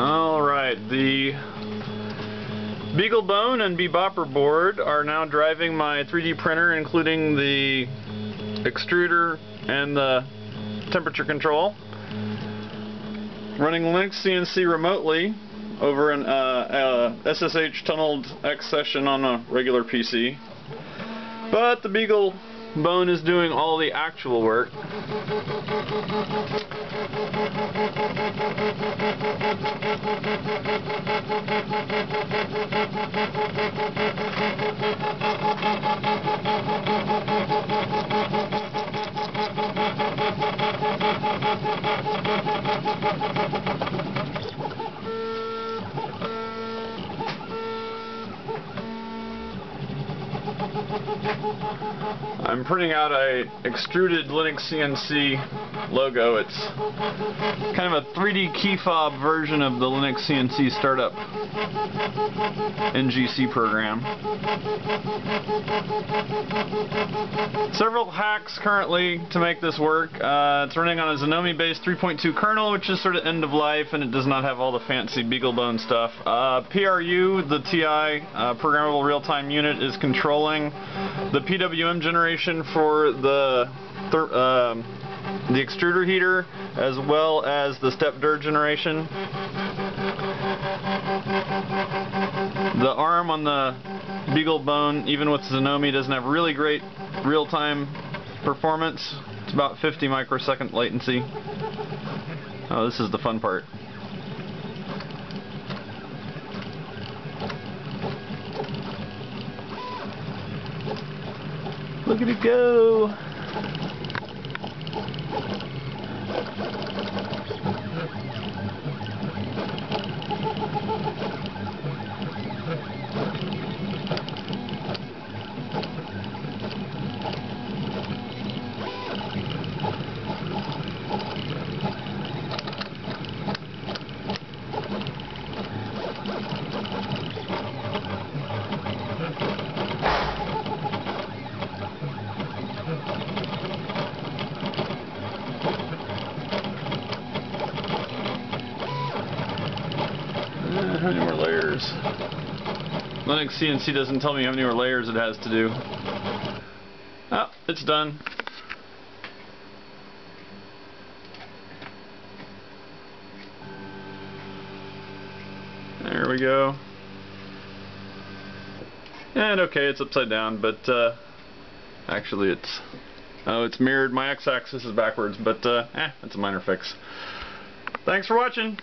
Alright, the BeagleBone and BeBoPr board are now driving my 3D printer, including the extruder and the temperature control. Running LinuxCNC remotely over an SSH tunneled X session on a regular PC. But the BeagleBone is doing all the actual work. I'm printing out a extruded LinuxCNC logo. It's kind of a 3D key fob version of the LinuxCNC startup NGC program. Several hacks currently to make this work. It's running on a Xenomai based 3.2 kernel, which is sort of end of life, and it does not have all the fancy BeagleBone stuff. PRU, the TI, programmable real-time unit, is controlling the PWM generation for the extruder heater, as well as the step dir generation. The arm on the BeagleBone, even with Xenomai, doesn't have really great real-time performance. It's about 50 microsecond latency. Oh, this is the fun part. Look at it go! How many more layers? LinuxCNC doesn't tell me how many more layers it has to do. Oh, it's done. There we go. And okay, it's upside down, but actually it's mirrored. My x-axis is backwards, but that's a minor fix. Thanks for watching.